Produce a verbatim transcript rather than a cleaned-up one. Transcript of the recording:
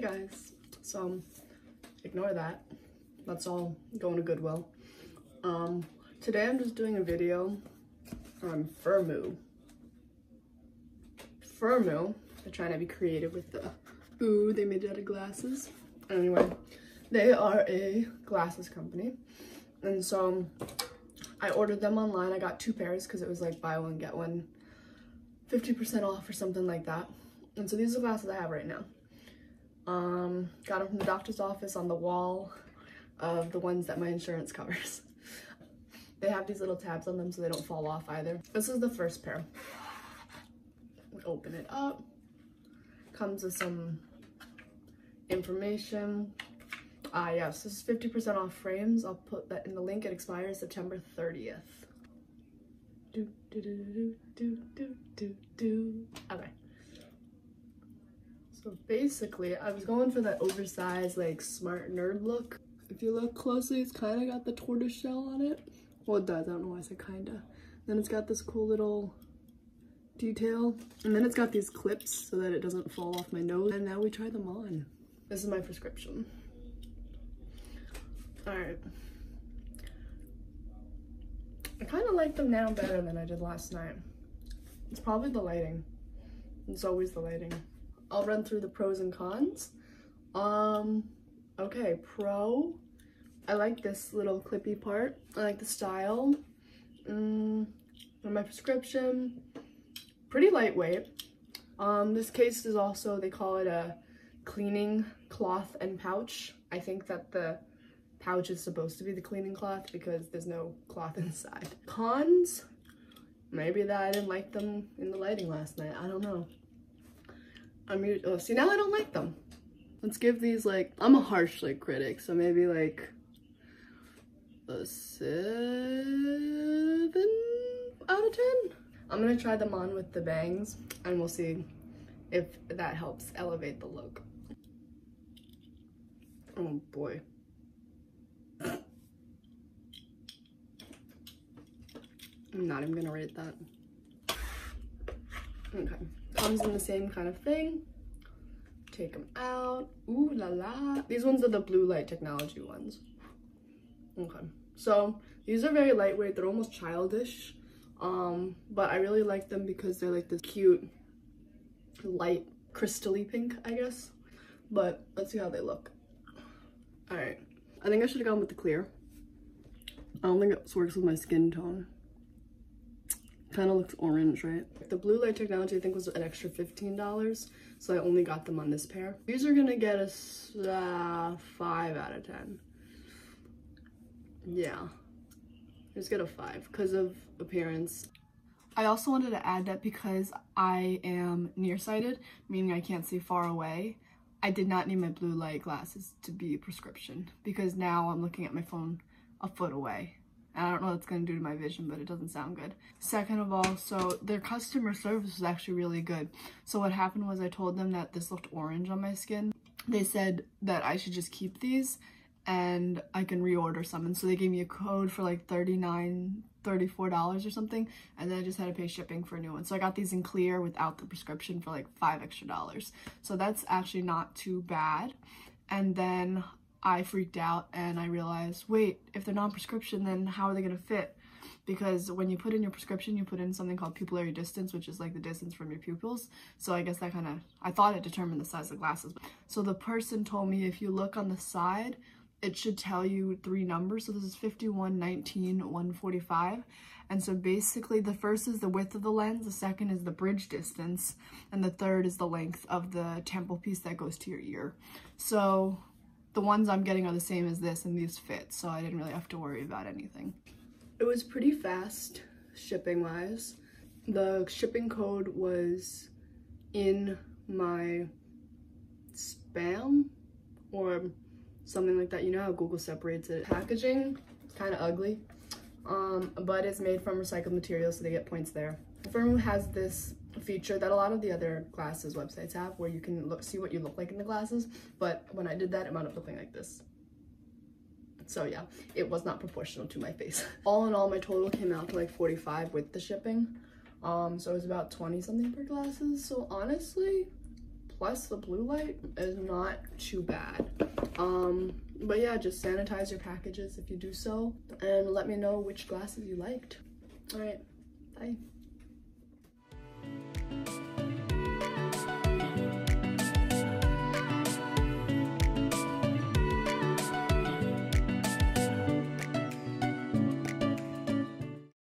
Hey guys, so ignore that, that's all going to Goodwill. Um, today I'm just doing a video on Firmoo. Firmoo, they're trying to be creative with the, ooh, they made it out of glasses. Anyway, they are a glasses company, and so I ordered them online. I got two pairs because it was like buy one get one fifty percent off or something like that. And so these are the glasses I have right now. Um, got them from the doctor's office on the wall of the ones that my insurance covers. They have these little tabs on them so they don't fall off either. This is the first pair. We open it up. Comes with some information. Ah, yes, this is fifty percent off frames. I'll put that in the link. It expires September thirtieth. Do, do, do, do, do, do, do, do. Okay. So basically, I was going for that oversized, like, smart nerd look. If you look closely, it's kind of got the tortoise shell on it. Well, it does. I don't know why I said kind of. Then it's got this cool little detail. And then it's got these clips so that it doesn't fall off my nose. And now we try them on. This is my prescription. Alright. I kind of like them now better than I did last night. It's probably the lighting. It's always the lighting. I'll run through the pros and cons. Um, okay, pro. I like this little clippy part. I like the style. Mm, my prescription. Pretty lightweight. Um, this case is also, they call it a cleaning cloth and pouch. I think that the pouch is supposed to be the cleaning cloth because there's no cloth inside. Cons? Maybe that I didn't like them in the lighting last night. I don't know. I'm oh, see, now I don't like them. Let's give these, like, I'm a harsh, like, critic, so maybe, like, a seven out of ten? I'm gonna try them on with the bangs, and we'll see if that helps elevate the look. Oh, boy. I'm not even gonna rate that. Okay, comes in the same kind of thing. Take them out. Ooh la la. These ones are the blue light technology ones. Okay, so these are very lightweight. They're almost childish, um, but I really like them because they're like this cute, light, crystally pink, I guess. But let's see how they look. All right, I think I should have gone with the clear. I don't think it works with my skin tone. Kind of looks orange, right? The blue light technology I think was an extra fifteen dollars, so I only got them on this pair. These are gonna get a uh, five out of ten. Yeah, just get a five because of appearance. I also wanted to add that because I am nearsighted, meaning I can't see far away, I did not need my blue light glasses to be a prescription because now I'm looking at my phone a foot away. I don't know what it's going to do to my vision, but it doesn't sound good. Second of all, so their customer service was actually really good. So what happened was I told them that this looked orange on my skin. They said that I should just keep these and I can reorder some. And so they gave me a code for like thirty-nine, thirty-four dollars or something. And then I just had to pay shipping for a new one. So I got these in clear without the prescription for like five extra dollars. So that's actually not too bad. And then I freaked out and I realized, wait, if they're non-prescription, then how are they going to fit? Because when you put in your prescription, you put in something called pupillary distance, which is like the distance from your pupils. So I guess that kind of, I thought it determined the size of glasses. So the person told me if you look on the side, it should tell you three numbers. So this is fifty-one, nineteen, one forty-five. And so basically the first is the width of the lens, the second is the bridge distance, and the third is the length of the temple piece that goes to your ear. So the ones I'm getting are the same as this, and these fit, so I didn't really have to worry about anything. It was pretty fast, shipping-wise. The shipping code was in my spam or something like that. You know how Google separates it. Packaging, it's kind of ugly, um, but it's made from recycled materials, so they get points there. Firmoo has this feature that a lot of the other glasses websites have where you can look see what you look like in the glasses, but when I did that it wound up looking like this. So yeah, it was not proportional to my face. All in all, my total came out to like forty-five with the shipping, um so it was about twenty something per glasses. So honestly, plus the blue light is not too bad. Um, but yeah, just sanitize your packages if you do so, and let me know which glasses you liked. All right, bye.